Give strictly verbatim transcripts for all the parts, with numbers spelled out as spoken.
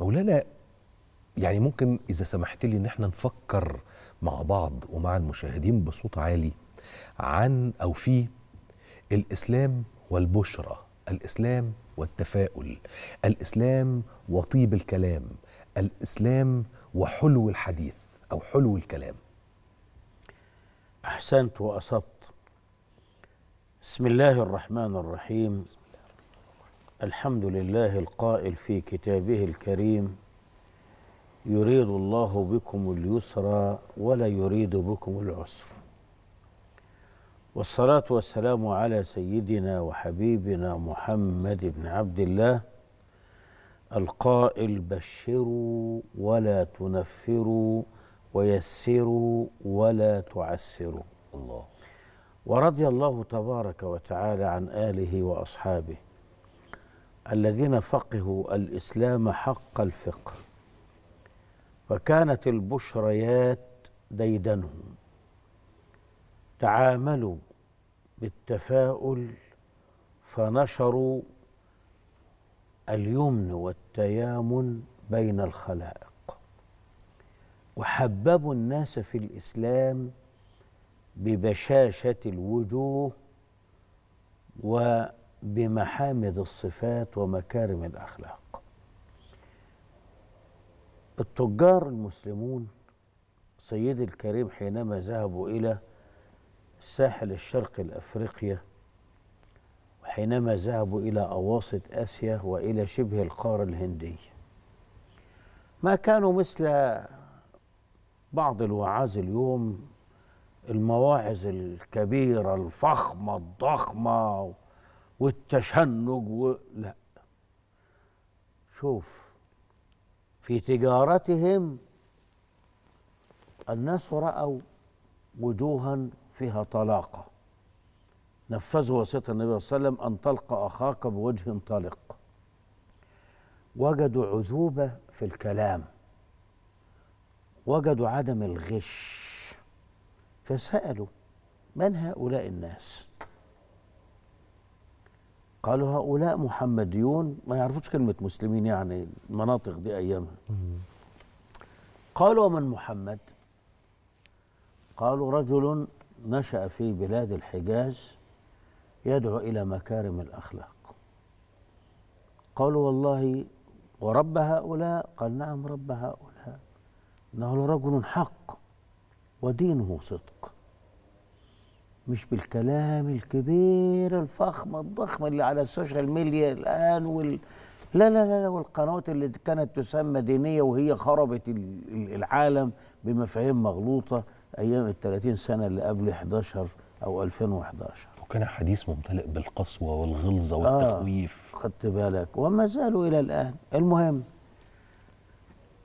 مولانا يعني ممكن إذا سمحت لي إن احنا نفكر مع بعض ومع المشاهدين بصوت عالي عن أو في الإسلام والبشرى، الإسلام والتفاؤل، الإسلام وطيب الكلام، الإسلام وحلو الحديث أو حلو الكلام. أحسنت وأصبت. بسم الله الرحمن الرحيم. الحمد لله القائل في كتابه الكريم: يريد الله بكم اليسر ولا يريد بكم العسر. والصلاة والسلام على سيدنا وحبيبنا محمد بن عبد الله القائل: بشروا ولا تنفروا ويسروا ولا تعسروا. الله. ورضي الله تبارك وتعالى عن آله وأصحابه الذين فقهوا الإسلام حق الفقه، فكانت البشريات ديدنهم. تعاملوا بالتفاؤل فنشروا اليمن والتيامن بين الخلائق، وحببوا الناس في الإسلام ببشاشة الوجوه وبمحامد الصفات ومكارم الأخلاق. التجار المسلمون سيدي الكريم حينما ذهبوا إلى الساحل الشرقي الأفريقيا، وحينما ذهبوا إلى أواسط آسيا وإلى شبه القارة الهندية، ما كانوا مثل بعض الوعاظ اليوم، المواعظ الكبيرة الفخمة الضخمة والتشنج و... لا، شوف، في تجارتهم الناس رأوا وجوها فيها طلاقة، نفذوا وصية النبي صلى الله عليه وسلم أن تلقى أخاك بوجه طلق. وجدوا عذوبة في الكلام، وجدوا عدم الغش، فسألوا: من هؤلاء الناس؟ قالوا: هؤلاء محمديون، ما يعرفوش كلمة مسلمين يعني المناطق دي أيامها. قالوا: ومن محمد؟ قالوا: رجل نشأ في بلاد الحجاز يدعو إلى مكارم الأخلاق. قالوا: والله ورب هؤلاء؟ قال: نعم رب هؤلاء، إنه رجل حق ودينه صدق، مش بالكلام الكبير الفخم الضخم اللي على السوشيال ميديا الآن وال... لا لا لا والقنوات اللي كانت تسمى دينية وهي خربت العالم بمفاهيم مغلوطة أيام الثلاثين سنة اللي قبل أحد عشر أو ألفين وأحد عشر. وكان حديث ممتلئ بالقسوة والغلظة والتخويف. آه، خدت بالك، وما زالوا إلى الآن. المهم،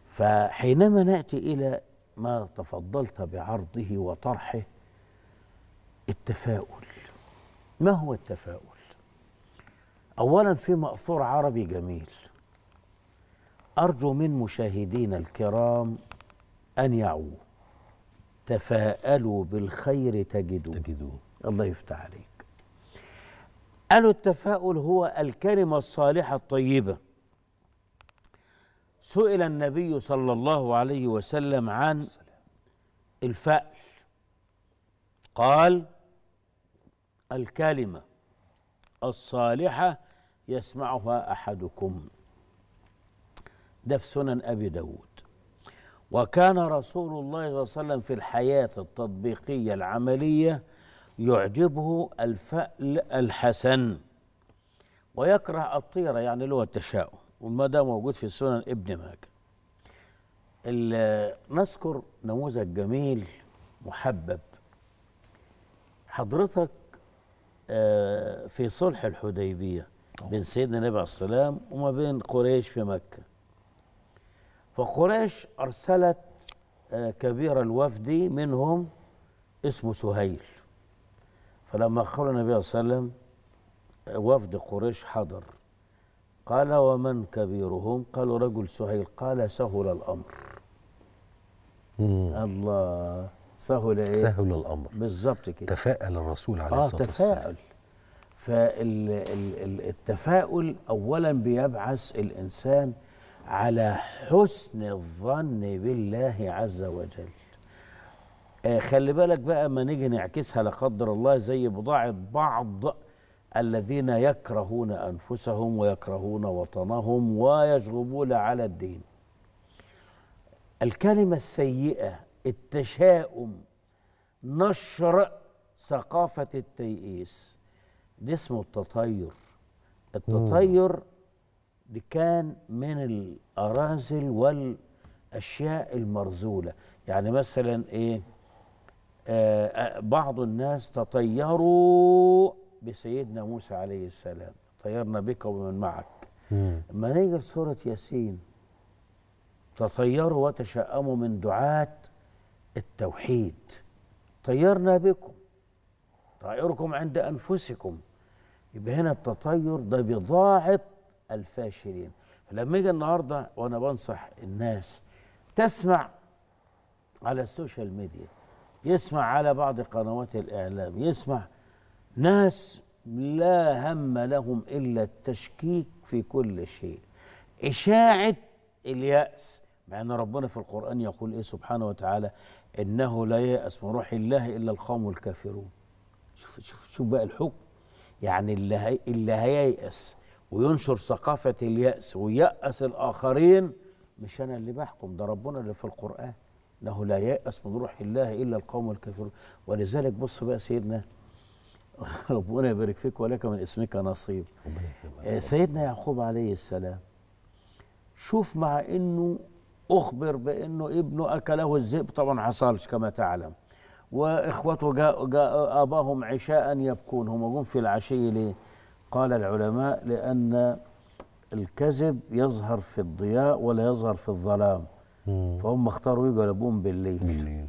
فحينما نأتي إلى ما تفضلت بعرضه وطرحه، التفاؤل. ما هو التفاؤل؟ أولا، في مأثور عربي جميل أرجو من مشاهدينا الكرام أن يعوه: تفاءلوا بالخير تجدوه. تجدوه. الله يفتح عليك. قالوا التفاؤل هو الكلمة الصالحة الطيبة. سئل النبي صلى الله عليه وسلم عن الفأل، قال: الكلمة الصالحة يسمعها أحدكم. ده في سنن أبي داود. وكان رسول الله صلى الله عليه وسلم في الحياة التطبيقية العملية يعجبه الفأل الحسن، ويكره الطيرة، يعني اللي هو التشاؤم، وما ده موجود في سنن ابن ماجه. نذكر نموذج جميل محبب حضرتك في صلح الحديبية بين سيدنا النبي عليه السلام وما بين قريش في مكة. فقريش أرسلت كبير الوفد منهم اسمه سهيل، فلما خرج النبي صلى الله عليه وسلم وفد قريش حضر، قال: ومن كبيرهم؟ قالوا: رجل سهيل. قال: سهل الأمر. مم. الله، سهل إيه؟ سهل الأمر بالظبط كده. تفاءل الرسول عليه الصلاة والسلام. آه، تفاءل. فالتفاؤل أولا بيبعث الإنسان على حسن الظن بالله عز وجل. خلي بالك بقى ما نيجي نعكسها لا قدر الله زي بضاعة بعض الذين يكرهون أنفسهم ويكرهون وطنهم ويشغبون على الدين. الكلمة السيئة، التشاؤم، نشر ثقافة التيئيس، ده اسمه التطير. التطير دي كان من الأراذل والأشياء المرذولة. يعني مثلا إيه، آه بعض الناس تطيروا بسيدنا موسى عليه السلام، طيرنا بك ومن معك. لما نيجي سورة ياسين، تطيروا وتشأموا من دعاة التوحيد، طيرنا بكم، طائركم عند أنفسكم. يبقى هنا التطير ده بضاعة الفاشلين. فلما يجي النهارده وأنا بنصح الناس، تسمع على السوشيال ميديا، يسمع على بعض قنوات الإعلام، يسمع ناس لا هم لهم إلا التشكيك في كل شيء، إشاعة اليأس، مع أن ربنا في القرآن يقول إيه سبحانه وتعالى: إنه لا يأس من روح الله إلا القوم الكافرون. شوف شوف شوف بقى الحكم، يعني اللي اللي هييأس وينشر ثقافة اليأس ويأس الآخرين، مش أنا اللي بحكم، ده ربنا اللي في القرآن، إنه لا يأس من روح الله إلا القوم الكافرون. ولذلك بص بقى سيدنا ربنا يبارك فيك ولك من اسمك نصيب، سيدنا يعقوب عليه السلام، شوف مع إنه أخبر بأنه ابنه أكله الذئب، طبعا حصلش كما تعلم، وإخوته جاء, جاء آباهم عشاء يبكون، هم جم في العشي ليه؟ قال العلماء: لأن الكذب يظهر في الضياء ولا يظهر في الظلام، فهم اختاروا يجوا لأبوهم بالليل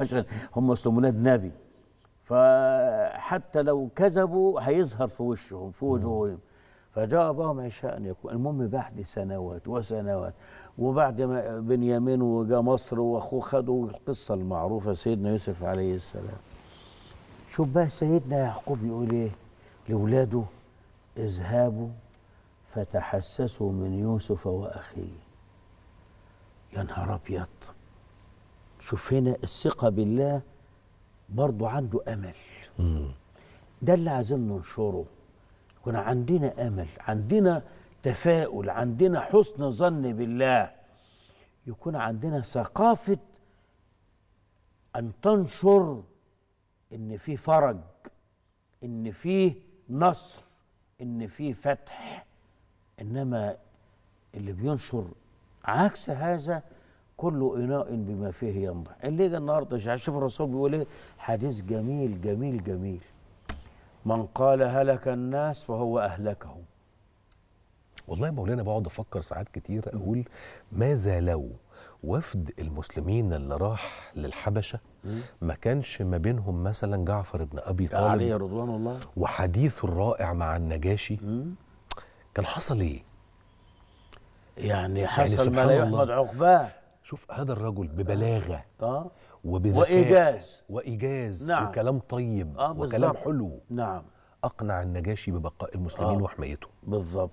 عشان هم أصل ولاد نبي، فحتى لو كذبوا هيظهر في وشهم في وجوههم. فجاء أباهم عشاء يبكون. المهم بعد سنوات وسنوات، وبعد ما بنيامين وجاء مصر واخوه خدوا، القصه المعروفه سيدنا يوسف عليه السلام. شوف بقى سيدنا يعقوب يقول ايه لاولاده: اذهبوا فتحسسوا من يوسف واخيه. يا نهار ابيض، شوف هنا الثقه بالله برضه عنده امل. ده اللي عايزين ننشره، كنا عندنا امل، عندنا تفاؤل، عندنا حسن ظن بالله، يكون عندنا ثقافة أن تنشر إن في فرج، إن في نصر، إن في فتح. إنما اللي بينشر عكس هذا، كل إناء بما فيه ينضح. اللي جه النهارده شوف الرسول بيقول إيه، حديث جميل جميل جميل: من قال هلك الناس فهو أهلكهم. والله يا مولانا بقعد افكر ساعات كتير، اقول ماذا لو وفد المسلمين اللي راح للحبشه ما كانش ما بينهم مثلا جعفر بن ابي طالب عليه رضوان الله وحديثه الرائع مع النجاشي، كان حصل ايه؟ يعني حصل ما لا يحمد عقباه. شوف هذا الرجل ببلاغه اه وبذكاء وايجاز وايجاز نعم. وكلام طيب آه وكلام حلو نعم، اقنع النجاشي ببقاء المسلمين آه وحمايتهم بالظبط.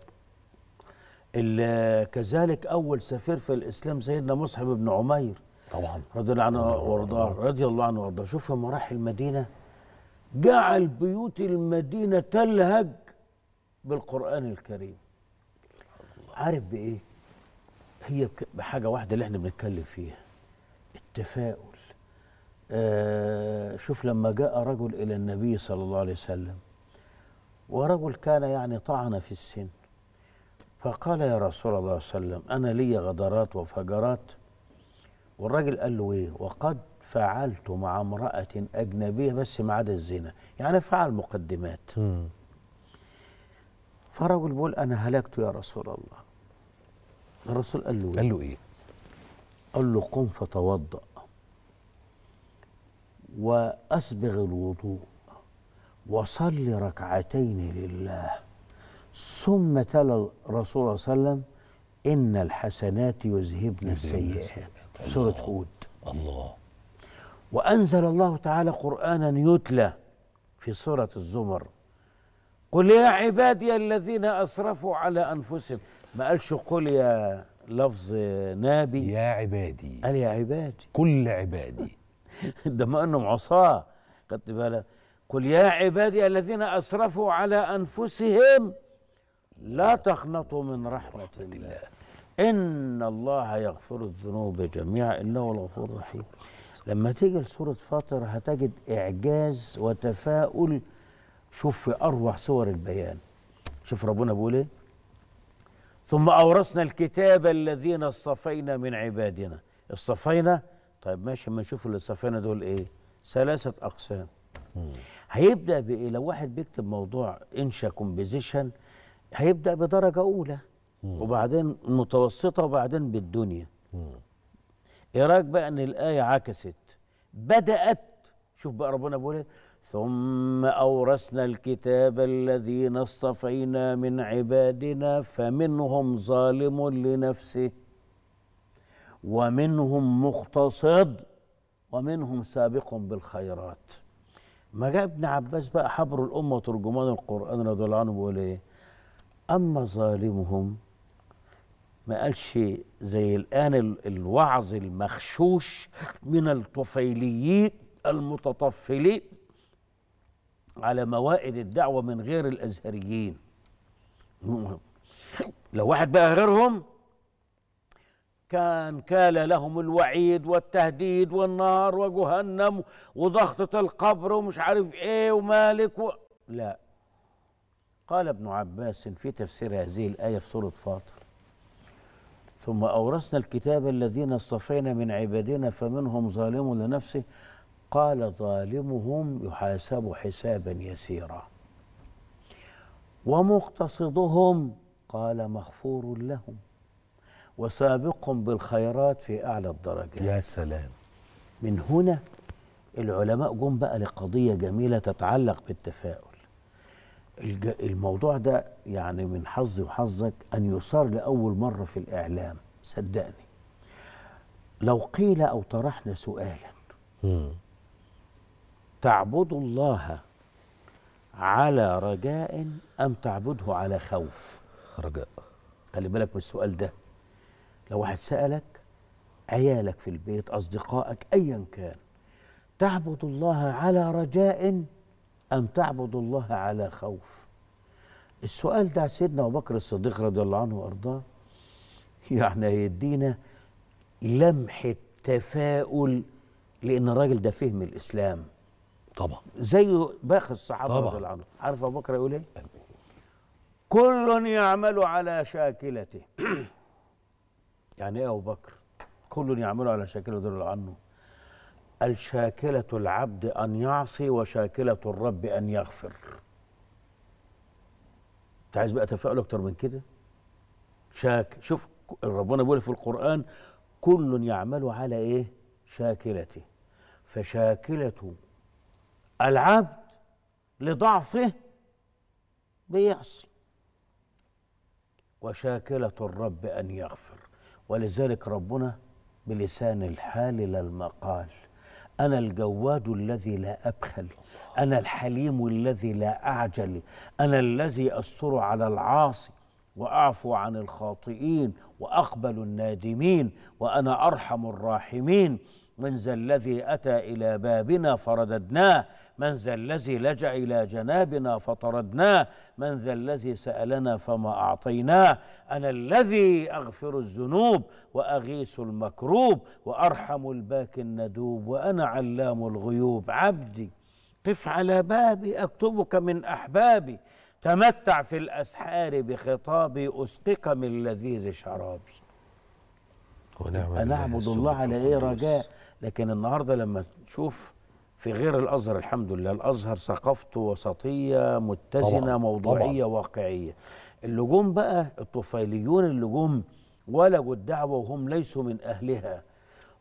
كذلك أول سفير في الإسلام سيدنا مصعب بن عمير طبعا رضي الله عنه وارضاه، رضي الله عنه وارضاه. شوف لما راح المدينة، جعل بيوت المدينة تلهج بالقرآن الكريم. عارف بإيه؟ هي بحاجة واحدة اللي احنا بنتكلم فيها، التفاؤل. آه شوف لما جاء رجل إلى النبي صلى الله عليه وسلم، ورجل كان يعني طعن في السن، فقال: يا رسول الله صلى الله عليه وسلم، أنا لي غدرات وفجرات. والراجل قال له إيه؟ وقد فعلت مع امرأة أجنبية بس ما عدا الزنا، يعني فعل مقدمات. فرجل بيقول: أنا هلكت يا رسول الله. الرسول قال له إيه؟ قال له إيه؟ قال له: قم فتوضأ وأسبغ الوضوء وصلي ركعتين لله، ثم تلا الرسول صلى الله عليه وسلم: إن الحسنات يذهبن السيئات، سورة هود. الله. وأنزل الله تعالى قرآنا يتلى في سورة الزمر: قل يا عبادي الذين أسرفوا على أنفسهم، ما قالش قل يا لفظ نابي يا عبادي، قال يا عبادي كل عبادي ده ما انهم عصاه، خدت بالك؟ قل يا عبادي الذين اسرفوا على انفسهم لا تقنطوا من رحمه الله ان الله يغفر الذنوب جميعا انه الغفور الرحيم. لما تيجي لسوره فاطر هتجد اعجاز وتفاؤل. شوف في اروع صور البيان، شوف ربنا بيقول ايه: ثم اورثنا الكتاب الذين اصطفينا من عبادنا. اصطفينا، طيب ماشي، اما نشوف اللي اصطفينا دول ايه؟ ثلاثه اقسام. مم. هيبدا بايه؟ لو واحد بيكتب موضوع انشا كومبوزيشن هيبدا بدرجه اولى، مم. وبعدين متوسطه، وبعدين بالدنيا. ايه رايك بقى ان الايه عكست؟ بدات، شوف بقى ربنا بيقول ايه: ثم أورثنا الكتاب الذين اصطفينا من عبادنا فمنهم ظالم لنفسه ومنهم مقتصد ومنهم سابق بالخيرات. ما جاء ابن عباس بقى حبر الأمة وترجمان القرآن رضي الله عنه بيقول إيه؟ أما ظالمهم، ما قالش زي الآن الوعظ المخشوش من الطفيليين المتطفلين على موائد الدعوة من غير الأزهريين. لو واحد بقى غيرهم كان كال لهم الوعيد والتهديد والنار وجهنم وضغطة القبر ومش عارف ايه ومالك و... لا. قال ابن عباس في تفسير هذه الآية في سورة فاطر: ثم أورثنا الكتاب الذين اصطفينا من عبادنا فمنهم ظالم لنفسه، قال ظالمهم يحاسب حسابا يسيرا ومقتصدهم قال مغفور لهم وسابق بالخيرات في أعلى الدرجات. يا سلام. من هنا العلماء جم بقى لقضية جميلة تتعلق بالتفاؤل. الموضوع ده يعني من حظي وحظك أن يصار لأول مرة في الإعلام، صدقني. لو قيل أو طرحنا سؤالا: تعبد الله على رجاء أم تعبده على خوف؟ رجاء. خلي بالك من السؤال ده. لو واحد سألك عيالك في البيت، أصدقائك، أيا كان، تعبد الله على رجاء أم تعبد الله على خوف؟ السؤال ده سيدنا أبو بكر الصديق رضي الله عنه وأرضاه يعني يدينا لمحة تفاؤل، لأن الراجل ده فهم الإسلام طبعا زيه باقي الصحابه رضي الله عنهم. عارف ابو بكر يقول ايه؟ كل يعمل على شاكلته. يعني ايه ابو بكر؟ كل يعمل على شاكلته رضي الله عنه. الشاكله العبد ان يعصي وشاكله الرب ان يغفر. انت عايز بقى تفاؤل اكتر من كده؟ شاك شوف ربنا بيقول في القرآن: كل يعمل على ايه؟ شاكلته. فشاكلته العبد لضعفه بيعصي، وشاكلة الرب أن يغفر. ولذلك ربنا بلسان الحال لا المقال: أنا الجواد الذي لا أبخل، أنا الحليم الذي لا أعجل، أنا الذي أستر على العاصي وأعفو عن الخاطئين وأقبل النادمين وأنا أرحم الراحمين. من ذا الذي أتى إلى بابنا فرددناه، من ذا الذي لجأ إلى جنابنا فطردناه، من ذا الذي سألنا فما أعطيناه، أنا الذي أغفر الذنوب وأغيث المكروب وأرحم الباكي الندوب وأنا علام الغيوب. عبدي قف على بابي أكتبك من أحبابي، تمتع في الأسحار بخطابي أسقيك من لذيذ شرابي. أنا أعبد الله على إيه؟ رجاء. لكن النهارده لما تشوف في غير الازهر، الحمد لله الازهر ثقافته وسطيه متزنه طبعًا موضوعيه طبعًا واقعيه. اللي جم بقى الطفيليون اللي جم ولجوا الدعوه وهم ليسوا من اهلها،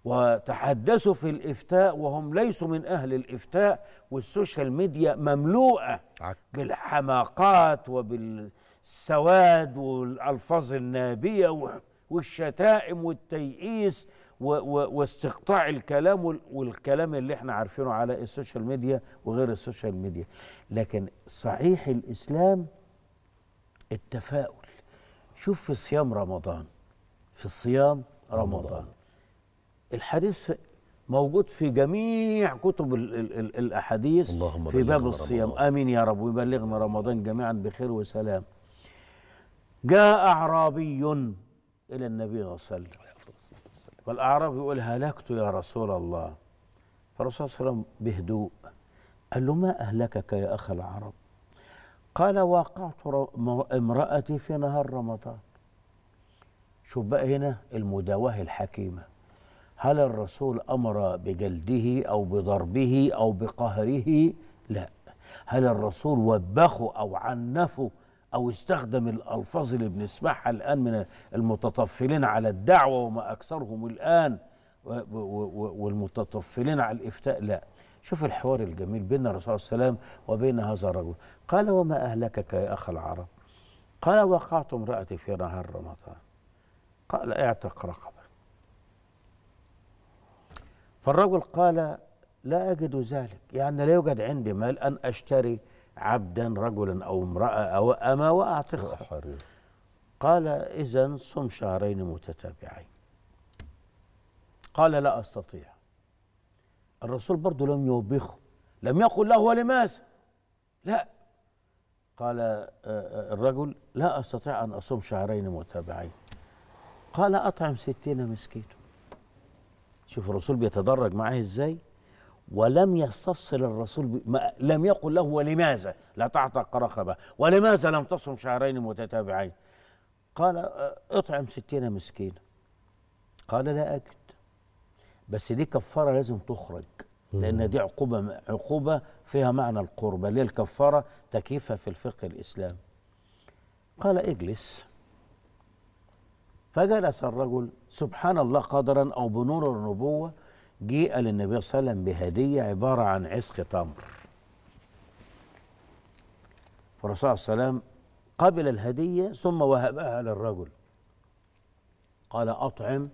وتحدثوا في الافتاء وهم ليسوا من اهل الافتاء، والسوشيال ميديا مملوءه عك. بالحماقات وبالسواد والالفاظ النابيه والشتائم والتيئيس و و واستقطاع الكلام والكلام اللي احنا عارفينه على السوشيال ميديا وغير السوشيال ميديا. لكن صحيح الإسلام التفاؤل. شوف في صيام رمضان في الصيام رمضان. الحديث موجود في جميع كتب ال ال ال الأحاديث في باب الصيام. رمضان. آمين يا رب، ويبلغنا رمضان جميعا بخير وسلام. جاء أعرابي إلى النبي صلى الله عليه وسلم، والأعرابي يقول هلكت يا رسول الله، فالرسول صلى الله عليه وسلم بهدوء قال له ما أهلكك يا أخ العرب؟ قال وقعت امرأتي في نهار رمضان. شوف بقى هنا المداواه الحكيمة، هل الرسول أمر بجلده أو بضربه أو بقهره؟ لا. هل الرسول وبخه أو عنفه أو استخدم الألفاظ اللي بنسمعها الآن من المتطفلين على الدعوة وما أكثرهم الآن والمتطفلين على الإفتاء؟ لا. شوف الحوار الجميل بين الرسول صلى الله عليه وسلم وبين هذا الرجل. قال وما أهلكك يا أخ العرب؟ قال وقعت امرأتي في نهار رمضان. قال اعتق رقبة. فالرجل قال لا أجد ذلك، يعني لا يوجد عندي مال أن أشتري عبدا رجلا أو امرأة أو أما وأعتقها. قال إذن صم شهرين متتابعين. قال لا أستطيع. الرسول برضه لم يوبخه، لم يقل له ولماذا، لا. قال الرجل لا أستطيع أن أصوم شهرين متتابعين. قال أطعم ستين مسكينا. شوف الرسول بيتدرج معاه ازاي، ولم يستفصل الرسول ب... ما... لم يقل له ولماذا لا تعتق رقبه، ولماذا لم تصم شهرين متتابعين. قال اطعم ستين مسكينا. قال لا أجد، بس دي كفاره لازم تخرج، لان دي عقوبه، عقوبه فيها معنى القربه، اللي هي الكفاره تكييفها في الفقه الاسلامي. قال اجلس. فجلس الرجل سبحان الله قدرا او بنور النبوه، جيء للنبي صلى الله عليه وسلم بهديه عباره عن عسق تمر. فالرسول صلى الله عليه وسلم قبل الهديه ثم وهبها للرجل. قال اطعم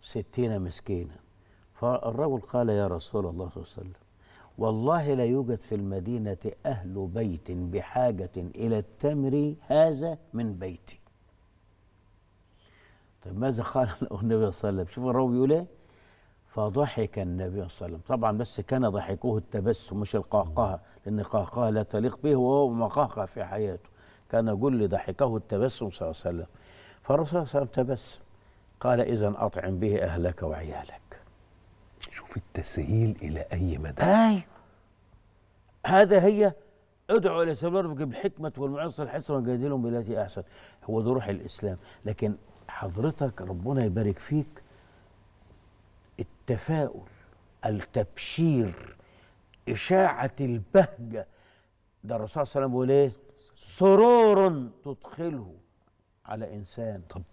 ستين مسكينا. فالرجل قال يا رسول الله صلى الله عليه وسلم والله لا يوجد في المدينه اهل بيت بحاجه الى التمر هذا من بيتي. طيب ماذا قال له النبي صلى الله عليه وسلم؟ شوف الراوي بيقول ايه؟ فضحك النبي صلى الله عليه وسلم، طبعا بس كان ضحكه التبسم مش القهقه، لان القهقه لا تليق به وهو مقهقه في حياته، كان كل ضحكه التبسم صلى الله عليه وسلم. فالرسول صلى الله عليه وسلم تبسم. قال إذن أطعم به أهلك وعيالك. شوف التسهيل إلى أي مدى. أيوه، هذا هي ادعو إلى سبيل ربك بالحكمة والموعظة الحسنة وجادلهم بالتي أحسن، هو ده روح الإسلام. لكن حضرتك ربنا يبارك فيك التفاؤل، التبشير، إشاعة البهجة، ده الرسول صلى الله عليه وسلم بيقول إيه؟ سرور تدخله على إنسان. طب